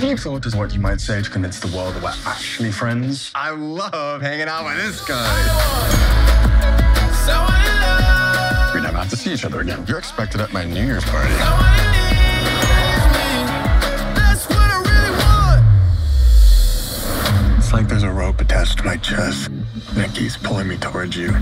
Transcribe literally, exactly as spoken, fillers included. He thought is what you might say to convince the world that we're actually friends. I love hanging out with this guy. We never have to see each other again. You're expected at my New Year's party. That's what I really want. It's like there's a rope attached to my chest. Nikki's pulling me towards you.